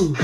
Ooh.